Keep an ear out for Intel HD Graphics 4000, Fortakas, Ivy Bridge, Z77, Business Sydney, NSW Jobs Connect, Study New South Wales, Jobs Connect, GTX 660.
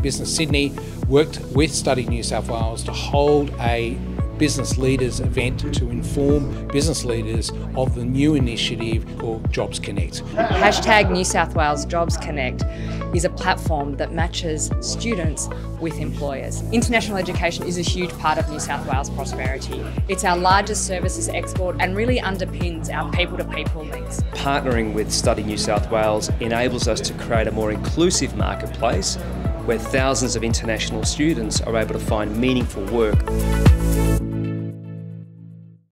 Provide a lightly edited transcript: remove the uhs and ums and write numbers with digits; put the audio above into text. Business Sydney worked with Study New South Wales to hold a business leaders event to inform business leaders of the new initiative called Jobs Connect. #NewSouthWalesJobsConnect is a platform that matches students with employers. International education is a huge part of New South Wales prosperity. It's our largest services export and really underpins our people-to-people links. Partnering with Study New South Wales enables us to create a more inclusive marketplace where thousands of international students are able to find meaningful work.